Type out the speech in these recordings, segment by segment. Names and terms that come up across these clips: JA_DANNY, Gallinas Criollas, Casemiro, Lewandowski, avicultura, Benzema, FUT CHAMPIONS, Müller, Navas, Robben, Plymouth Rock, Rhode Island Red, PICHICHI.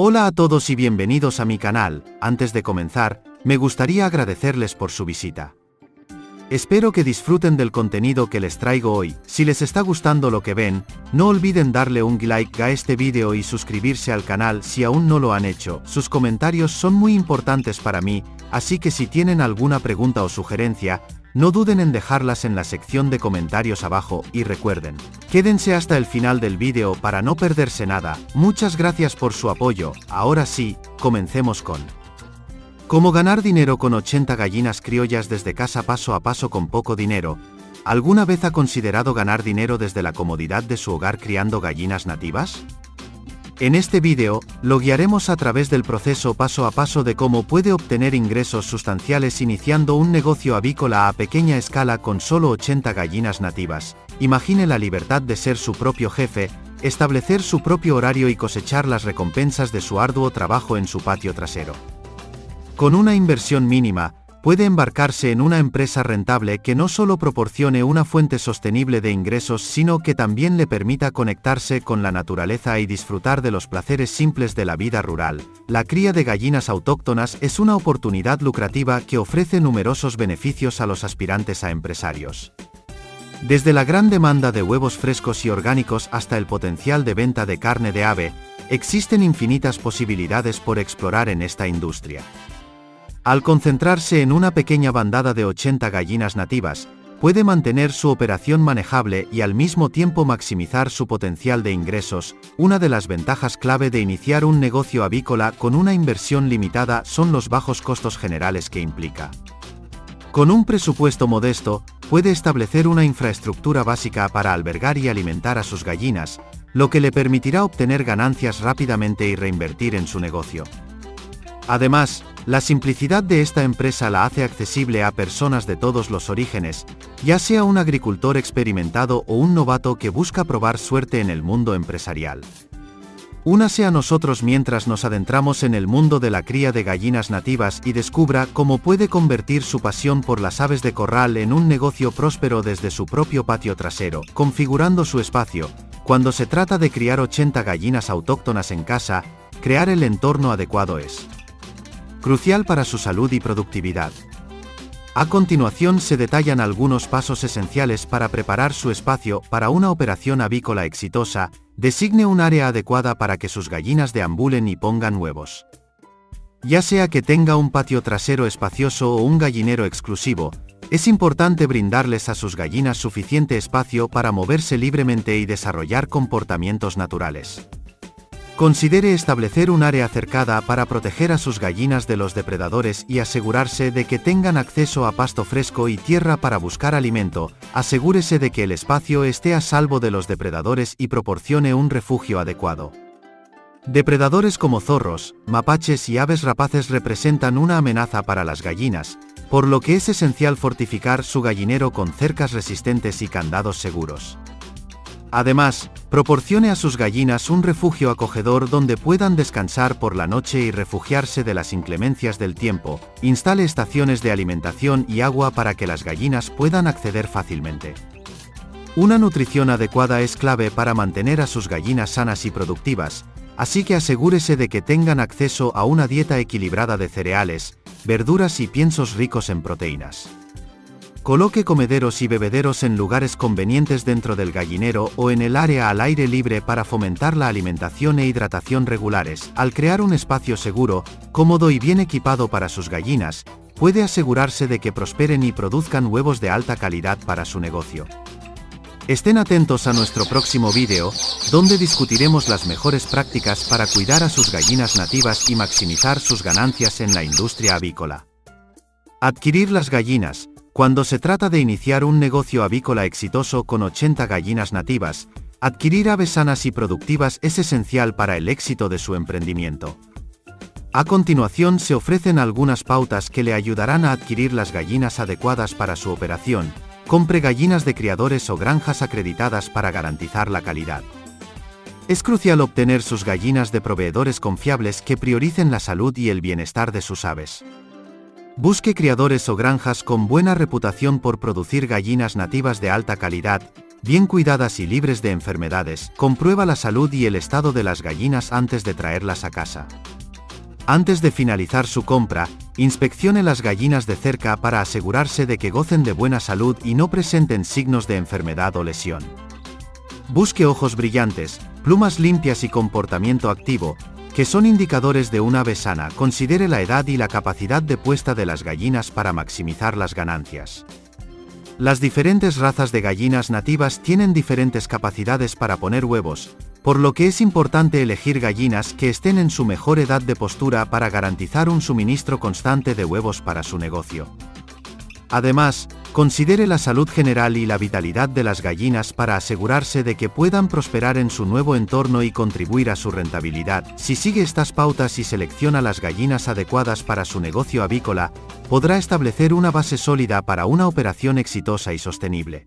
Hola a todos y bienvenidos a mi canal. Antes de comenzar, me gustaría agradecerles por su visita. Espero que disfruten del contenido que les traigo hoy. Si les está gustando lo que ven, no olviden darle un like a este vídeo y suscribirse al canal si aún no lo han hecho. Sus comentarios son muy importantes para mí, así que si tienen alguna pregunta o sugerencia, no duden en dejarlas en la sección de comentarios abajo y recuerden, quédense hasta el final del vídeo para no perderse nada. Muchas gracias por su apoyo. Ahora sí, comencemos con cómo ganar dinero con 80 gallinas criollas desde casa paso a paso con poco dinero. ¿Alguna vez ha considerado ganar dinero desde la comodidad de su hogar criando gallinas nativas? En este vídeo, lo guiaremos a través del proceso paso a paso de cómo puede obtener ingresos sustanciales iniciando un negocio avícola a pequeña escala con solo 80 gallinas nativas. Imagine la libertad de ser su propio jefe, establecer su propio horario y cosechar las recompensas de su arduo trabajo en su patio trasero. Con una inversión mínima, puede embarcarse en una empresa rentable que no solo proporcione una fuente sostenible de ingresos, sino que también le permita conectarse con la naturaleza y disfrutar de los placeres simples de la vida rural. La cría de gallinas autóctonas es una oportunidad lucrativa que ofrece numerosos beneficios a los aspirantes a empresarios. Desde la gran demanda de huevos frescos y orgánicos hasta el potencial de venta de carne de ave, existen infinitas posibilidades por explorar en esta industria. Al concentrarse en una pequeña bandada de 80 gallinas nativas, puede mantener su operación manejable y al mismo tiempo maximizar su potencial de ingresos. Una de las ventajas clave de iniciar un negocio avícola con una inversión limitada son los bajos costos generales que implica. Con un presupuesto modesto, puede establecer una infraestructura básica para albergar y alimentar a sus gallinas, lo que le permitirá obtener ganancias rápidamente y reinvertir en su negocio. Además, la simplicidad de esta empresa la hace accesible a personas de todos los orígenes, ya sea un agricultor experimentado o un novato que busca probar suerte en el mundo empresarial. Únase a nosotros mientras nos adentramos en el mundo de la cría de gallinas nativas y descubra cómo puede convertir su pasión por las aves de corral en un negocio próspero desde su propio patio trasero, configurando su espacio. Cuando se trata de criar 80 gallinas autóctonas en casa, crear el entorno adecuado es crucial para su salud y productividad. A continuación se detallan algunos pasos esenciales para preparar su espacio para una operación avícola exitosa. Designe un área adecuada para que sus gallinas deambulen y pongan huevos. Ya sea que tenga un patio trasero espacioso o un gallinero exclusivo, es importante brindarles a sus gallinas suficiente espacio para moverse libremente y desarrollar comportamientos naturales. Considere establecer un área cercada para proteger a sus gallinas de los depredadores y asegurarse de que tengan acceso a pasto fresco y tierra para buscar alimento. Asegúrese de que el espacio esté a salvo de los depredadores y proporcione un refugio adecuado. Depredadores como zorros, mapaches y aves rapaces representan una amenaza para las gallinas, por lo que es esencial fortificar su gallinero con cercas resistentes y candados seguros. Además, proporcione a sus gallinas un refugio acogedor donde puedan descansar por la noche y refugiarse de las inclemencias del tiempo. Instale estaciones de alimentación y agua para que las gallinas puedan acceder fácilmente. Una nutrición adecuada es clave para mantener a sus gallinas sanas y productivas, así que asegúrese de que tengan acceso a una dieta equilibrada de cereales, verduras y piensos ricos en proteínas. Coloque comederos y bebederos en lugares convenientes dentro del gallinero o en el área al aire libre para fomentar la alimentación e hidratación regulares. Al crear un espacio seguro, cómodo y bien equipado para sus gallinas, puede asegurarse de que prosperen y produzcan huevos de alta calidad para su negocio. Estén atentos a nuestro próximo vídeo, donde discutiremos las mejores prácticas para cuidar a sus gallinas nativas y maximizar sus ganancias en la industria avícola. Adquirir las gallinas. Cuando se trata de iniciar un negocio avícola exitoso con 80 gallinas nativas, adquirir aves sanas y productivas es esencial para el éxito de su emprendimiento. A continuación se ofrecen algunas pautas que le ayudarán a adquirir las gallinas adecuadas para su operación. Compre gallinas de criadores o granjas acreditadas para garantizar la calidad. Es crucial obtener sus gallinas de proveedores confiables que prioricen la salud y el bienestar de sus aves. Busque criadores o granjas con buena reputación por producir gallinas nativas de alta calidad, bien cuidadas y libres de enfermedades. Comprueba la salud y el estado de las gallinas antes de traerlas a casa. Antes de finalizar su compra, inspeccione las gallinas de cerca para asegurarse de que gocen de buena salud y no presenten signos de enfermedad o lesión. Busque ojos brillantes, plumas limpias y comportamiento activo, que son indicadores de una ave sana. Considere la edad y la capacidad de puesta de las gallinas para maximizar las ganancias. Las diferentes razas de gallinas nativas tienen diferentes capacidades para poner huevos, por lo que es importante elegir gallinas que estén en su mejor edad de postura para garantizar un suministro constante de huevos para su negocio. Además, considere la salud general y la vitalidad de las gallinas para asegurarse de que puedan prosperar en su nuevo entorno y contribuir a su rentabilidad. Si sigue estas pautas y selecciona las gallinas adecuadas para su negocio avícola, podrá establecer una base sólida para una operación exitosa y sostenible.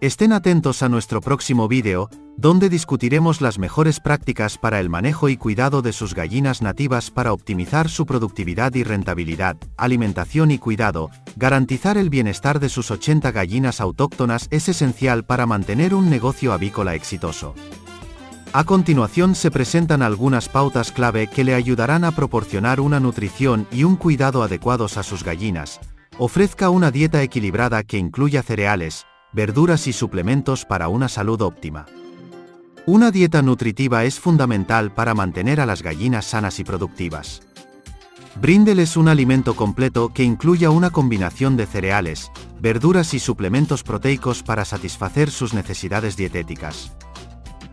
Estén atentos a nuestro próximo vídeo, donde discutiremos las mejores prácticas para el manejo y cuidado de sus gallinas nativas para optimizar su productividad y rentabilidad, alimentación y cuidado. Garantizar el bienestar de sus 80 gallinas autóctonas es esencial para mantener un negocio avícola exitoso. A continuación se presentan algunas pautas clave que le ayudarán a proporcionar una nutrición y un cuidado adecuados a sus gallinas. Ofrezca una dieta equilibrada que incluya cereales, verduras y suplementos para una salud óptima. Una dieta nutritiva es fundamental para mantener a las gallinas sanas y productivas. Bríndeles un alimento completo que incluya una combinación de cereales, verduras y suplementos proteicos para satisfacer sus necesidades dietéticas.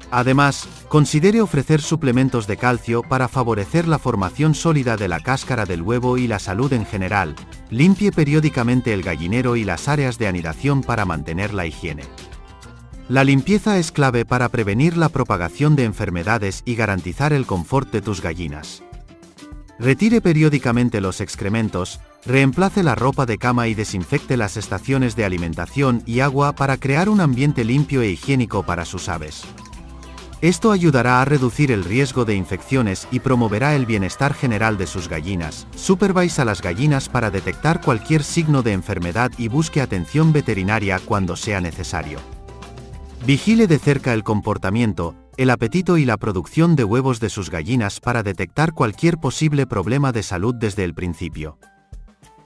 Además, considere ofrecer suplementos de calcio para favorecer la formación sólida de la cáscara del huevo y la salud en general. Limpie periódicamente el gallinero y las áreas de anidación para mantener la higiene. La limpieza es clave para prevenir la propagación de enfermedades y garantizar el confort de tus gallinas. Retire periódicamente los excrementos, reemplace la ropa de cama y desinfecte las estaciones de alimentación y agua para crear un ambiente limpio e higiénico para sus aves. Esto ayudará a reducir el riesgo de infecciones y promoverá el bienestar general de sus gallinas. Supervise a las gallinas para detectar cualquier signo de enfermedad y busque atención veterinaria cuando sea necesario. Vigile de cerca el comportamiento, el apetito y la producción de huevos de sus gallinas para detectar cualquier posible problema de salud desde el principio.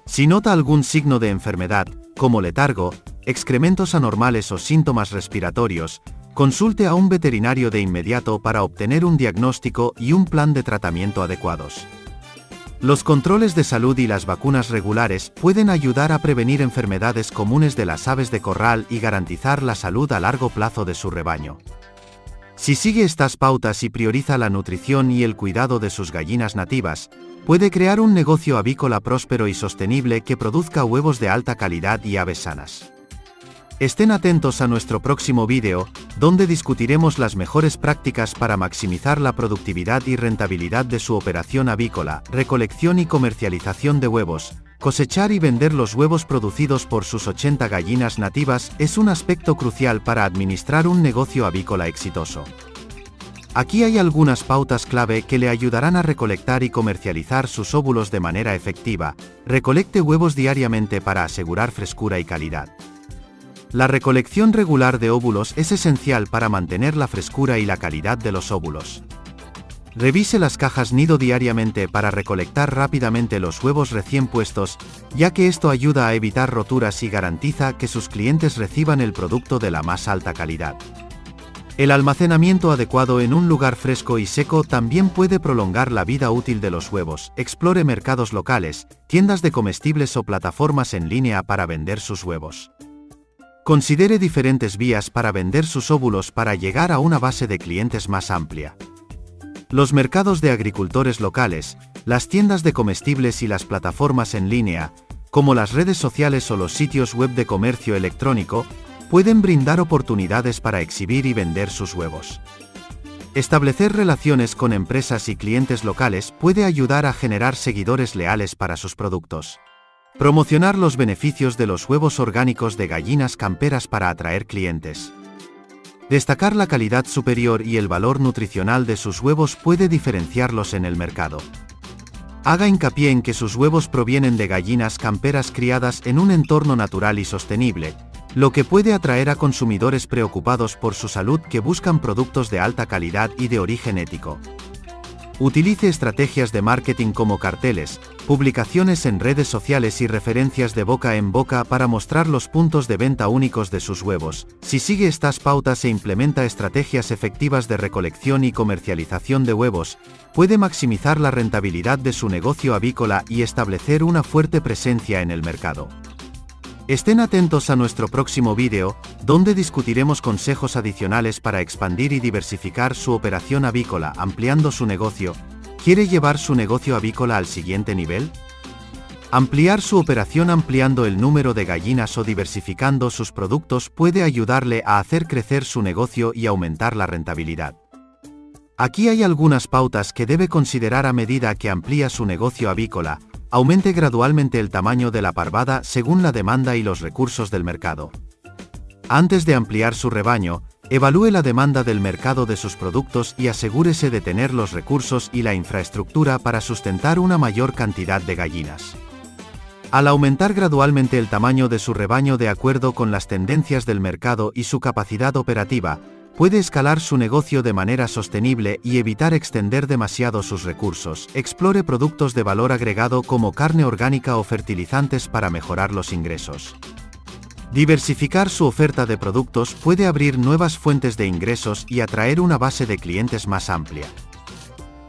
Si nota algún signo de enfermedad, como letargo, excrementos anormales o síntomas respiratorios, consulte a un veterinario de inmediato para obtener un diagnóstico y un plan de tratamiento adecuados. Los controles de salud y las vacunas regulares pueden ayudar a prevenir enfermedades comunes de las aves de corral y garantizar la salud a largo plazo de su rebaño. Si sigue estas pautas y prioriza la nutrición y el cuidado de sus gallinas nativas, puede crear un negocio avícola próspero y sostenible que produzca huevos de alta calidad y aves sanas. Estén atentos a nuestro próximo vídeo, donde discutiremos las mejores prácticas para maximizar la productividad y rentabilidad de su operación avícola, recolección y comercialización de huevos. Cosechar y vender los huevos producidos por sus 80 gallinas nativas es un aspecto crucial para administrar un negocio avícola exitoso. Aquí hay algunas pautas clave que le ayudarán a recolectar y comercializar sus óvulos de manera efectiva. Recolecte huevos diariamente para asegurar frescura y calidad. La recolección regular de óvulos es esencial para mantener la frescura y la calidad de los óvulos. Revise las cajas nido diariamente para recolectar rápidamente los huevos recién puestos, ya que esto ayuda a evitar roturas y garantiza que sus clientes reciban el producto de la más alta calidad. El almacenamiento adecuado en un lugar fresco y seco también puede prolongar la vida útil de los huevos. Explore mercados locales, tiendas de comestibles o plataformas en línea para vender sus huevos. Considere diferentes vías para vender sus óvulos para llegar a una base de clientes más amplia. Los mercados de agricultores locales, las tiendas de comestibles y las plataformas en línea, como las redes sociales o los sitios web de comercio electrónico, pueden brindar oportunidades para exhibir y vender sus huevos. Establecer relaciones con empresas y clientes locales puede ayudar a generar seguidores leales para sus productos. Promocionar los beneficios de los huevos orgánicos de gallinas camperas para atraer clientes. Destacar la calidad superior y el valor nutricional de sus huevos puede diferenciarlos en el mercado. Haga hincapié en que sus huevos provienen de gallinas camperas criadas en un entorno natural y sostenible, lo que puede atraer a consumidores preocupados por su salud que buscan productos de alta calidad y de origen ético. Utilice estrategias de marketing como carteles, publicaciones en redes sociales y referencias de boca en boca para mostrar los puntos de venta únicos de sus huevos. Si sigue estas pautas e implementa estrategias efectivas de recolección y comercialización de huevos, puede maximizar la rentabilidad de su negocio avícola y establecer una fuerte presencia en el mercado. Estén atentos a nuestro próximo vídeo, donde discutiremos consejos adicionales para expandir y diversificar su operación avícola ampliando su negocio. ¿Quiere llevar su negocio avícola al siguiente nivel? Ampliar su operación ampliando el número de gallinas o diversificando sus productos puede ayudarle a hacer crecer su negocio y aumentar la rentabilidad. Aquí hay algunas pautas que debe considerar a medida que amplía su negocio avícola. Aumente gradualmente el tamaño de la parvada según la demanda y los recursos del mercado. Antes de ampliar su rebaño, evalúe la demanda del mercado de sus productos y asegúrese de tener los recursos y la infraestructura para sustentar una mayor cantidad de gallinas. Al aumentar gradualmente el tamaño de su rebaño de acuerdo con las tendencias del mercado y su capacidad operativa, puede escalar su negocio de manera sostenible y evitar extender demasiado sus recursos. Explore productos de valor agregado como carne orgánica o fertilizantes para mejorar los ingresos. Diversificar su oferta de productos puede abrir nuevas fuentes de ingresos y atraer una base de clientes más amplia.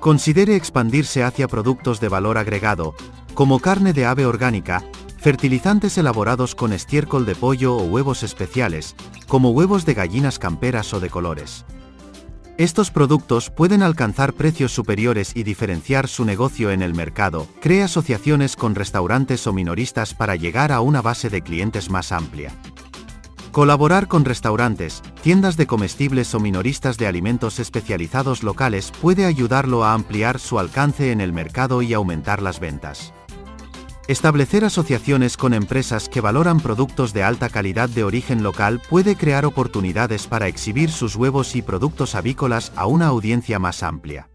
Considere expandirse hacia productos de valor agregado, como carne de ave orgánica, fertilizantes elaborados con estiércol de pollo o huevos especiales, como huevos de gallinas camperas o de colores. Estos productos pueden alcanzar precios superiores y diferenciar su negocio en el mercado. Crea asociaciones con restaurantes o minoristas para llegar a una base de clientes más amplia. Colaborar con restaurantes, tiendas de comestibles o minoristas de alimentos especializados locales puede ayudarlo a ampliar su alcance en el mercado y aumentar las ventas. Establecer asociaciones con empresas que valoran productos de alta calidad de origen local puede crear oportunidades para exhibir sus huevos y productos avícolas a una audiencia más amplia.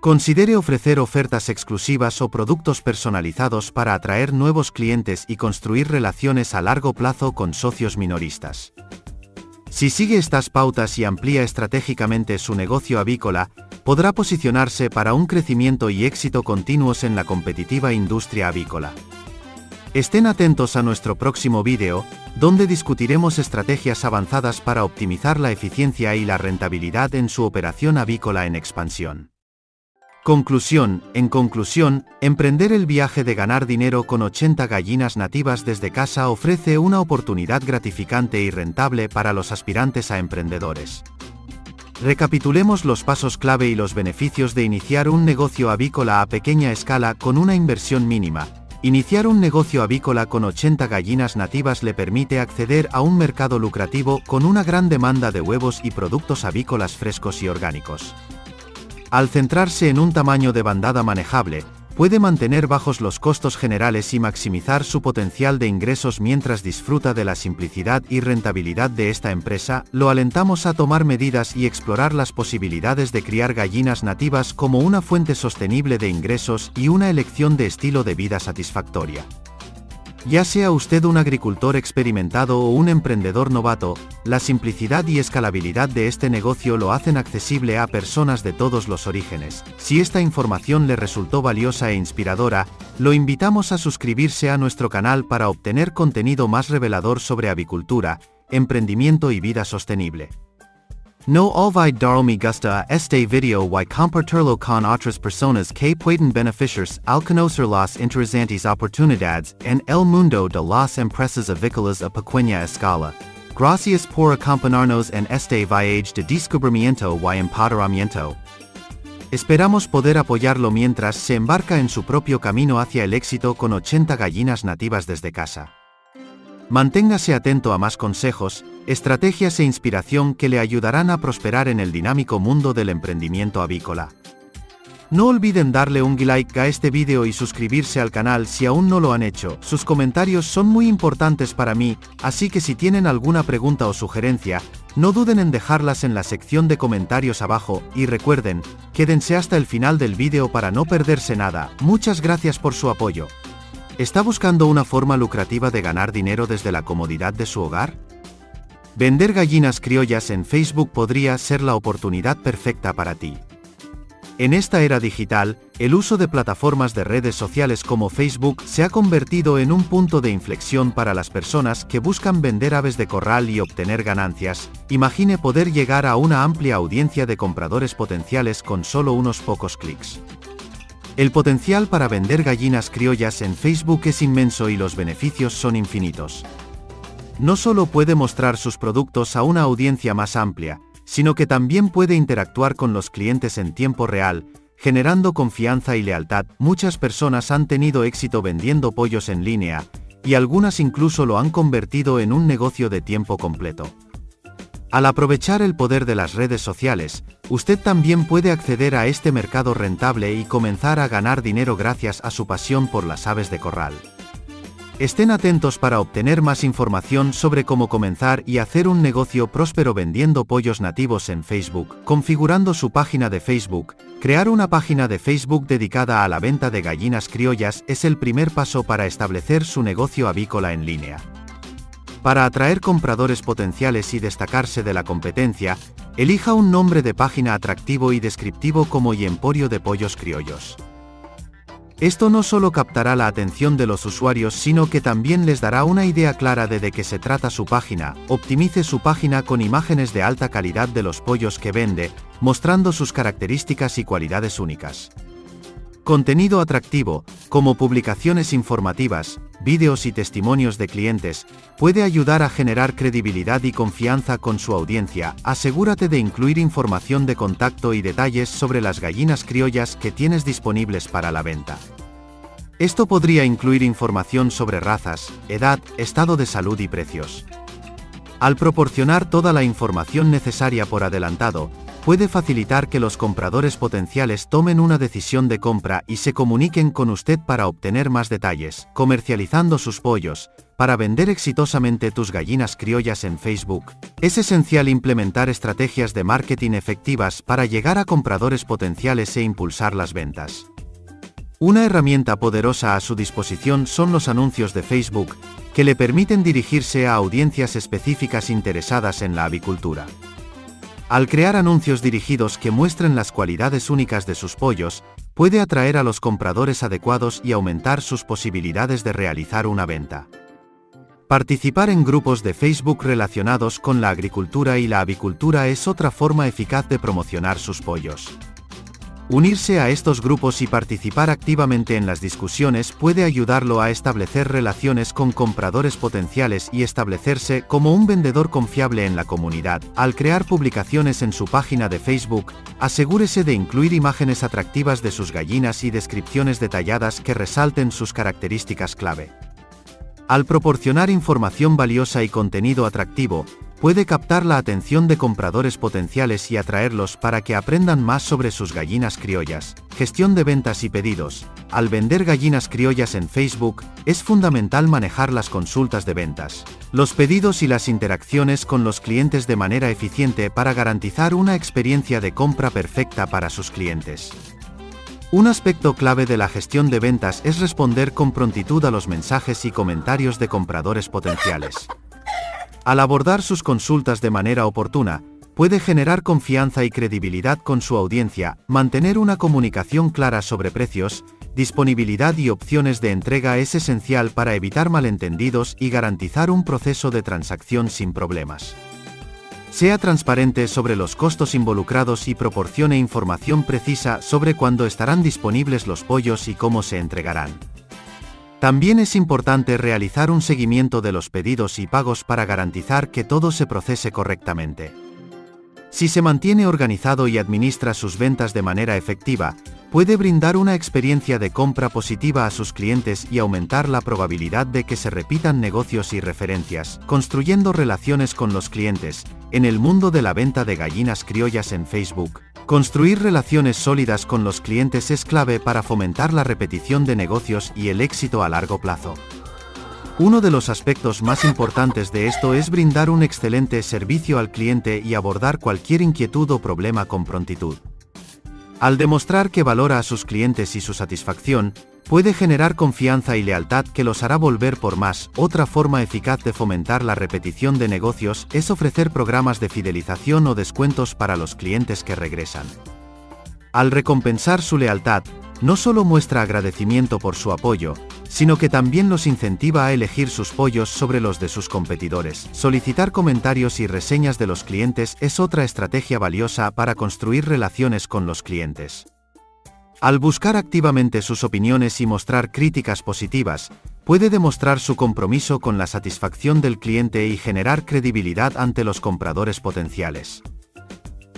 Considere ofrecer ofertas exclusivas o productos personalizados para atraer nuevos clientes y construir relaciones a largo plazo con socios minoristas. Si sigue estas pautas y amplía estratégicamente su negocio avícola, podrá posicionarse para un crecimiento y éxito continuos en la competitiva industria avícola. Estén atentos a nuestro próximo vídeo, donde discutiremos estrategias avanzadas para optimizar la eficiencia y la rentabilidad en su operación avícola en expansión. Conclusión. En conclusión, emprender el viaje de ganar dinero con 80 gallinas nativas desde casa ofrece una oportunidad gratificante y rentable para los aspirantes a emprendedores. Recapitulemos los pasos clave y los beneficios de iniciar un negocio avícola a pequeña escala con una inversión mínima. Iniciar un negocio avícola con 80 gallinas nativas le permite acceder a un mercado lucrativo con una gran demanda de huevos y productos avícolas frescos y orgánicos. Al centrarse en un tamaño de bandada manejable, puede mantener bajos los costos generales y maximizar su potencial de ingresos mientras disfruta de la simplicidad y rentabilidad de esta empresa. Lo alentamos a tomar medidas y explorar las posibilidades de criar gallinas nativas como una fuente sostenible de ingresos y una elección de estilo de vida satisfactoria. Ya sea usted un agricultor experimentado o un emprendedor novato, la simplicidad y escalabilidad de este negocio lo hacen accesible a personas de todos los orígenes. Si esta información le resultó valiosa e inspiradora, lo invitamos a suscribirse a nuestro canal para obtener contenido más revelador sobre avicultura, emprendimiento y vida sostenible. No olvide darme gusta este video y compartirlo con otras personas que pueden beneficiarse al conocer las interesantes oportunidades en el mundo de las empresas avícolas a pequeña escala. Gracias por acompañarnos en este viaje de descubrimiento y empoderamiento. Esperamos poder apoyarlo mientras se embarca en su propio camino hacia el éxito con 80 gallinas nativas desde casa. Manténgase atento a más consejos, estrategias e inspiración que le ayudarán a prosperar en el dinámico mundo del emprendimiento avícola. No olviden darle un like a este vídeo y suscribirse al canal si aún no lo han hecho. Sus comentarios son muy importantes para mí, así que si tienen alguna pregunta o sugerencia, no duden en dejarlas en la sección de comentarios abajo, y recuerden, quédense hasta el final del vídeo para no perderse nada. Muchas gracias por su apoyo. ¿Está buscando una forma lucrativa de ganar dinero desde la comodidad de su hogar? Vender gallinas criollas en Facebook podría ser la oportunidad perfecta para ti. En esta era digital, el uso de plataformas de redes sociales como Facebook se ha convertido en un punto de inflexión para las personas que buscan vender aves de corral y obtener ganancias. Imagine poder llegar a una amplia audiencia de compradores potenciales con solo unos pocos clics. El potencial para vender gallinas criollas en Facebook es inmenso y los beneficios son infinitos. No solo puede mostrar sus productos a una audiencia más amplia, sino que también puede interactuar con los clientes en tiempo real, generando confianza y lealtad. Muchas personas han tenido éxito vendiendo pollos en línea, y algunas incluso lo han convertido en un negocio de tiempo completo. Al aprovechar el poder de las redes sociales, usted también puede acceder a este mercado rentable y comenzar a ganar dinero gracias a su pasión por las aves de corral. Estén atentos para obtener más información sobre cómo comenzar y hacer un negocio próspero vendiendo pollos nativos en Facebook. Configurando su página de Facebook. Crear una página de Facebook dedicada a la venta de gallinas criollas es el primer paso para establecer su negocio avícola en línea. Para atraer compradores potenciales y destacarse de la competencia, elija un nombre de página atractivo y descriptivo como Y Emporio de Pollos Criollos. Esto no solo captará la atención de los usuarios, sino que también les dará una idea clara de qué se trata su página. Optimice su página con imágenes de alta calidad de los pollos que vende, mostrando sus características y cualidades únicas. Contenido atractivo, como publicaciones informativas, vídeos y testimonios de clientes, puede ayudar a generar credibilidad y confianza con su audiencia. Asegúrate de incluir información de contacto y detalles sobre las gallinas criollas que tienes disponibles para la venta. Esto podría incluir información sobre razas, edad, estado de salud y precios. Al proporcionar toda la información necesaria por adelantado, puede facilitar que los compradores potenciales tomen una decisión de compra y se comuniquen con usted para obtener más detalles. Comercializando sus pollos. Para vender exitosamente tus gallinas criollas en Facebook, es esencial implementar estrategias de marketing efectivas para llegar a compradores potenciales e impulsar las ventas. Una herramienta poderosa a su disposición son los anuncios de Facebook, que le permiten dirigirse a audiencias específicas interesadas en la avicultura. Al crear anuncios dirigidos que muestren las cualidades únicas de sus pollos, puede atraer a los compradores adecuados y aumentar sus posibilidades de realizar una venta. Participar en grupos de Facebook relacionados con la agricultura y la avicultura es otra forma eficaz de promocionar sus pollos. Unirse a estos grupos y participar activamente en las discusiones puede ayudarlo a establecer relaciones con compradores potenciales y establecerse como un vendedor confiable en la comunidad. Al crear publicaciones en su página de Facebook, asegúrese de incluir imágenes atractivas de sus gallinas y descripciones detalladas que resalten sus características clave. Al proporcionar información valiosa y contenido atractivo, puede captar la atención de compradores potenciales y atraerlos para que aprendan más sobre sus gallinas criollas. Gestión de ventas y pedidos. Al vender gallinas criollas en Facebook, es fundamental manejar las consultas de ventas, los pedidos y las interacciones con los clientes de manera eficiente para garantizar una experiencia de compra perfecta para sus clientes. Un aspecto clave de la gestión de ventas es responder con prontitud a los mensajes y comentarios de compradores potenciales. Al abordar sus consultas de manera oportuna, puede generar confianza y credibilidad con su audiencia. Mantener una comunicación clara sobre precios, disponibilidad y opciones de entrega es esencial para evitar malentendidos y garantizar un proceso de transacción sin problemas. Sea transparente sobre los costos involucrados y proporcione información precisa sobre cuándo estarán disponibles los pollos y cómo se entregarán. También es importante realizar un seguimiento de los pedidos y pagos para garantizar que todo se procese correctamente. Si se mantiene organizado y administra sus ventas de manera efectiva, puede brindar una experiencia de compra positiva a sus clientes y aumentar la probabilidad de que se repitan negocios y referencias. Construyendo relaciones con los clientes. En el mundo de la venta de gallinas criollas en Facebook, construir relaciones sólidas con los clientes es clave para fomentar la repetición de negocios y el éxito a largo plazo. Uno de los aspectos más importantes de esto es brindar un excelente servicio al cliente y abordar cualquier inquietud o problema con prontitud. Al demostrar que valora a sus clientes y su satisfacción, puede generar confianza y lealtad que los hará volver por más. Otra forma eficaz de fomentar la repetición de negocios es ofrecer programas de fidelización o descuentos para los clientes que regresan. Al recompensar su lealtad, no solo muestra agradecimiento por su apoyo, sino que también los incentiva a elegir sus pollos sobre los de sus competidores. Solicitar comentarios y reseñas de los clientes es otra estrategia valiosa para construir relaciones con los clientes. Al buscar activamente sus opiniones y mostrar críticas positivas, puede demostrar su compromiso con la satisfacción del cliente y generar credibilidad ante los compradores potenciales.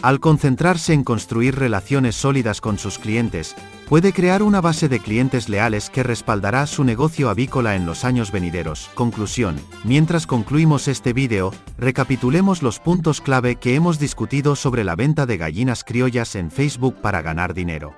Al concentrarse en construir relaciones sólidas con sus clientes, puede crear una base de clientes leales que respaldará su negocio avícola en los años venideros. Conclusión. Mientras concluimos este vídeo, recapitulemos los puntos clave que hemos discutido sobre la venta de gallinas criollas en Facebook para ganar dinero.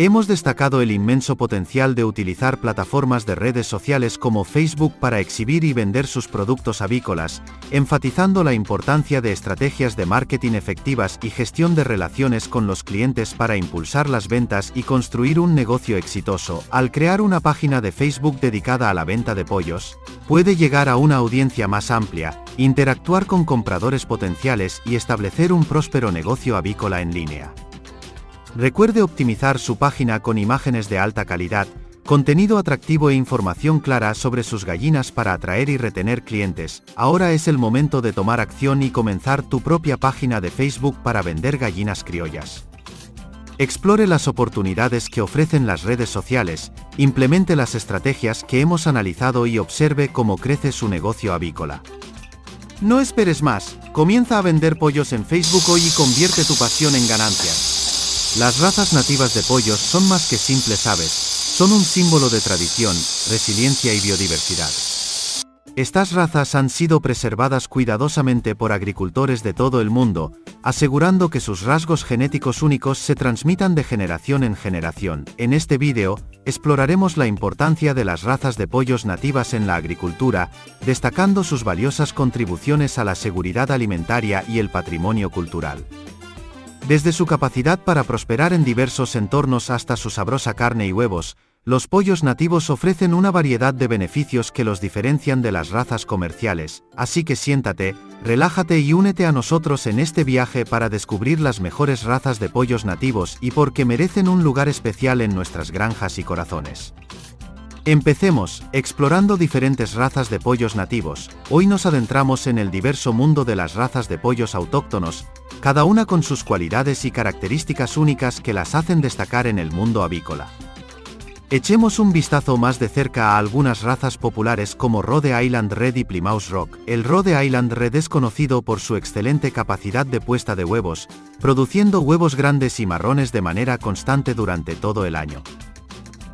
Hemos destacado el inmenso potencial de utilizar plataformas de redes sociales como Facebook para exhibir y vender sus productos avícolas, enfatizando la importancia de estrategias de marketing efectivas y gestión de relaciones con los clientes para impulsar las ventas y construir un negocio exitoso. Al crear una página de Facebook dedicada a la venta de pollos, puede llegar a una audiencia más amplia, interactuar con compradores potenciales y establecer un próspero negocio avícola en línea. Recuerde optimizar su página con imágenes de alta calidad, contenido atractivo e información clara sobre sus gallinas para atraer y retener clientes. Ahora es el momento de tomar acción y comenzar tu propia página de Facebook para vender gallinas criollas. Explore las oportunidades que ofrecen las redes sociales, implemente las estrategias que hemos analizado y observe cómo crece su negocio avícola. No esperes más, comienza a vender pollos en Facebook hoy y convierte tu pasión en ganancias. Las razas nativas de pollos son más que simples aves, son un símbolo de tradición, resiliencia y biodiversidad. Estas razas han sido preservadas cuidadosamente por agricultores de todo el mundo, asegurando que sus rasgos genéticos únicos se transmitan de generación en generación. En este vídeo, exploraremos la importancia de las razas de pollos nativas en la agricultura, destacando sus valiosas contribuciones a la seguridad alimentaria y el patrimonio cultural. Desde su capacidad para prosperar en diversos entornos hasta su sabrosa carne y huevos, los pollos nativos ofrecen una variedad de beneficios que los diferencian de las razas comerciales. Así que siéntate, relájate y únete a nosotros en este viaje para descubrir las mejores razas de pollos nativos y por qué merecen un lugar especial en nuestras granjas y corazones. Empecemos explorando diferentes razas de pollos nativos. Hoy nos adentramos en el diverso mundo de las razas de pollos autóctonos, cada una con sus cualidades y características únicas que las hacen destacar en el mundo avícola. Echemos un vistazo más de cerca a algunas razas populares como Rhode Island Red y Plymouth Rock. El Rhode Island Red es conocido por su excelente capacidad de puesta de huevos, produciendo huevos grandes y marrones de manera constante durante todo el año.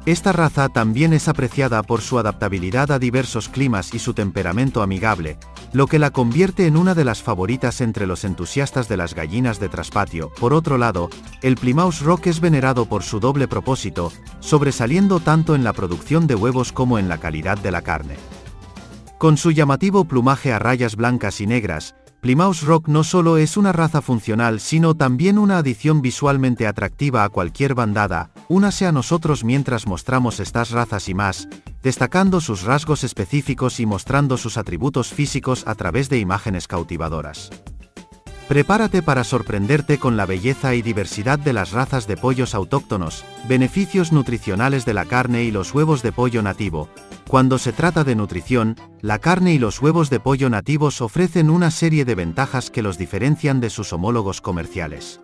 Esta raza también es apreciada por su adaptabilidad a diversos climas y su temperamento amigable, lo que la convierte en una de las favoritas entre los entusiastas de las gallinas de traspatio. Por otro lado, el Plymouth Rock es venerado por su doble propósito, sobresaliendo tanto en la producción de huevos como en la calidad de la carne. Con su llamativo plumaje a rayas blancas y negras, Plymouth Rock no solo es una raza funcional sino también una adición visualmente atractiva a cualquier bandada. Únase a nosotros mientras mostramos estas razas y más, destacando sus rasgos específicos y mostrando sus atributos físicos a través de imágenes cautivadoras. Prepárate para sorprenderte con la belleza y diversidad de las razas de pollos autóctonos, beneficios nutricionales de la carne y los huevos de pollo nativo. Cuando se trata de nutrición, la carne y los huevos de pollo nativos ofrecen una serie de ventajas que los diferencian de sus homólogos comerciales.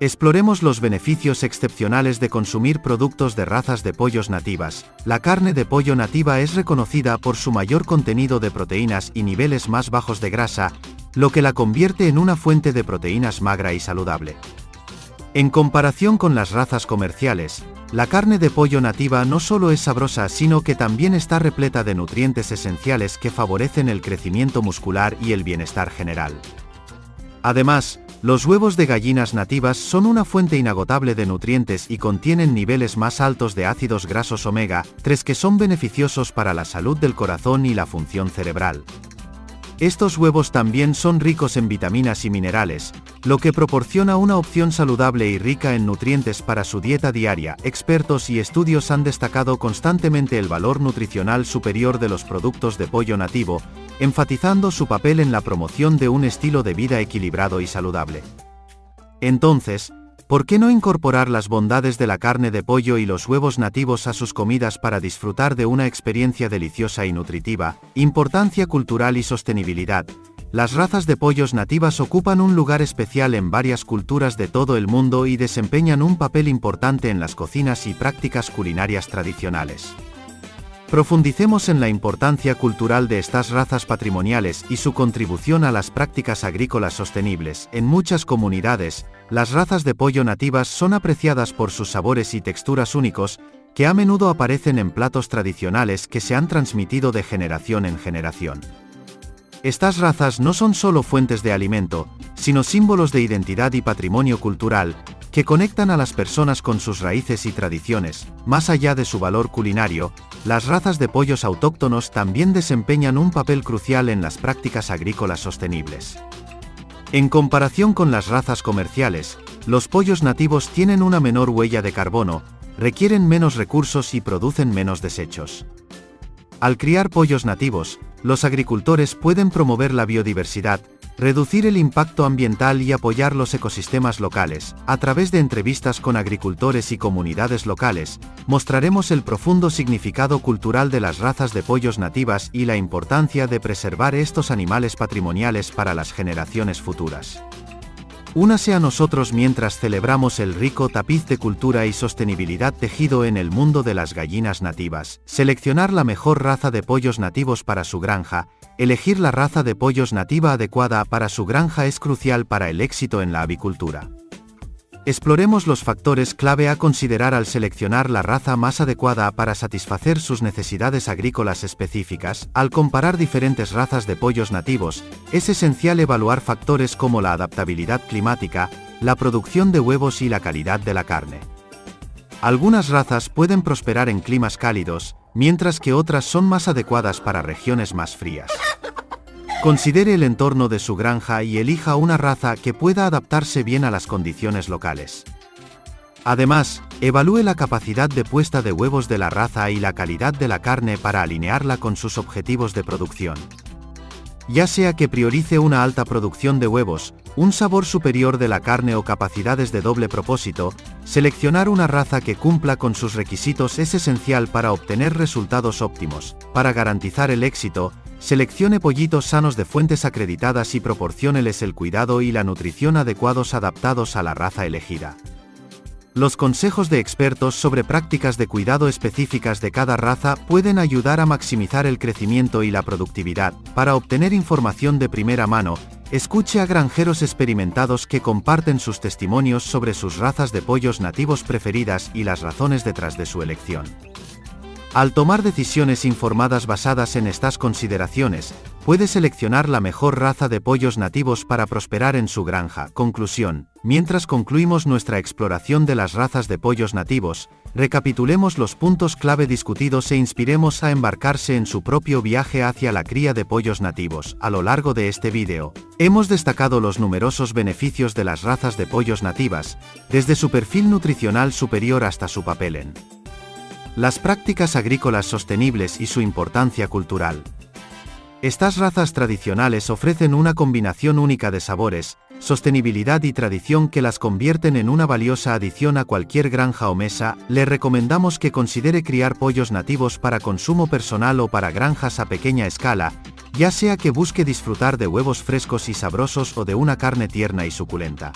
Exploremos los beneficios excepcionales de consumir productos de razas de pollos nativas. La carne de pollo nativa es reconocida por su mayor contenido de proteínas y niveles más bajos de grasa, lo que la convierte en una fuente de proteínas magra y saludable. En comparación con las razas comerciales, la carne de pollo nativa no solo es sabrosa sino que también está repleta de nutrientes esenciales que favorecen el crecimiento muscular y el bienestar general. Además, los huevos de gallinas nativas son una fuente inagotable de nutrientes y contienen niveles más altos de ácidos grasos omega-3 que son beneficiosos para la salud del corazón y la función cerebral. Estos huevos también son ricos en vitaminas y minerales, lo que proporciona una opción saludable y rica en nutrientes para su dieta diaria. Expertos y estudios han destacado constantemente el valor nutricional superior de los productos de pollo nativo, enfatizando su papel en la promoción de un estilo de vida equilibrado y saludable. Entonces, ¿por qué no incorporar las bondades de la carne de pollo y los huevos nativos a sus comidas para disfrutar de una experiencia deliciosa y nutritiva? Importancia cultural y sostenibilidad. Las razas de pollos nativas ocupan un lugar especial en varias culturas de todo el mundo y desempeñan un papel importante en las cocinas y prácticas culinarias tradicionales. Profundicemos en la importancia cultural de estas razas patrimoniales y su contribución a las prácticas agrícolas sostenibles. En muchas comunidades, las razas de pollo nativas son apreciadas por sus sabores y texturas únicos, que a menudo aparecen en platos tradicionales que se han transmitido de generación en generación. Estas razas no son solo fuentes de alimento, sino símbolos de identidad y patrimonio cultural, que conectan a las personas con sus raíces y tradiciones. Más allá de su valor culinario, las razas de pollos autóctonos también desempeñan un papel crucial en las prácticas agrícolas sostenibles. En comparación con las razas comerciales, los pollos nativos tienen una menor huella de carbono, requieren menos recursos y producen menos desechos. Al criar pollos nativos, los agricultores pueden promover la biodiversidad, reducir el impacto ambiental y apoyar los ecosistemas locales. A través de entrevistas con agricultores y comunidades locales, mostraremos el profundo significado cultural de las razas de pollos nativas y la importancia de preservar estos animales patrimoniales para las generaciones futuras. Únase a nosotros mientras celebramos el rico tapiz de cultura y sostenibilidad tejido en el mundo de las gallinas nativas. Seleccionar la mejor raza de pollos nativos para su granja. Elegir la raza de pollos nativa adecuada para su granja es crucial para el éxito en la avicultura. Exploremos los factores clave a considerar al seleccionar la raza más adecuada para satisfacer sus necesidades agrícolas específicas. Al comparar diferentes razas de pollos nativos, es esencial evaluar factores como la adaptabilidad climática, la producción de huevos y la calidad de la carne. Algunas razas pueden prosperar en climas cálidos, mientras que otras son más adecuadas para regiones más frías. Considere el entorno de su granja y elija una raza que pueda adaptarse bien a las condiciones locales. Además, evalúe la capacidad de puesta de huevos de la raza y la calidad de la carne para alinearla con sus objetivos de producción. Ya sea que priorice una alta producción de huevos, un sabor superior de la carne o capacidades de doble propósito, seleccionar una raza que cumpla con sus requisitos es esencial para obtener resultados óptimos. Para garantizar el éxito, seleccione pollitos sanos de fuentes acreditadas y proporcióneles el cuidado y la nutrición adecuados adaptados a la raza elegida. Los consejos de expertos sobre prácticas de cuidado específicas de cada raza pueden ayudar a maximizar el crecimiento y la productividad. Para obtener información de primera mano, escuche a granjeros experimentados que comparten sus testimonios sobre sus razas de pollos nativos preferidas y las razones detrás de su elección. Al tomar decisiones informadas basadas en estas consideraciones, puede seleccionar la mejor raza de pollos nativos para prosperar en su granja. Conclusión. Mientras concluimos nuestra exploración de las razas de pollos nativos, recapitulemos los puntos clave discutidos e inspiremos a embarcarse en su propio viaje hacia la cría de pollos nativos. A lo largo de este vídeo, hemos destacado los numerosos beneficios de las razas de pollos nativas, desde su perfil nutricional superior hasta su papel en las prácticas agrícolas sostenibles y su importancia cultural. Estas razas tradicionales ofrecen una combinación única de sabores, sostenibilidad y tradición que las convierten en una valiosa adición a cualquier granja o mesa. Le recomendamos que considere criar pollos nativos para consumo personal o para granjas a pequeña escala, ya sea que busque disfrutar de huevos frescos y sabrosos o de una carne tierna y suculenta.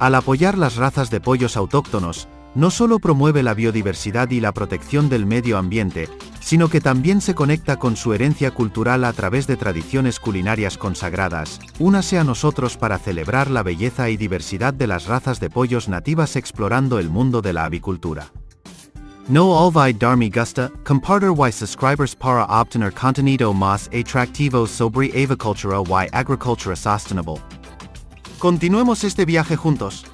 Al apoyar las razas de pollos autóctonos, no solo promueve la biodiversidad y la protección del medio ambiente, sino que también se conecta con su herencia cultural a través de tradiciones culinarias consagradas. Únase a nosotros para celebrar la belleza y diversidad de las razas de pollos nativas explorando el mundo de la avicultura. No olvide darme gusta, compartir y subscribers para obtener contenido más atractivo sobre avicultura y agricultura sostenible. Continuemos este viaje juntos.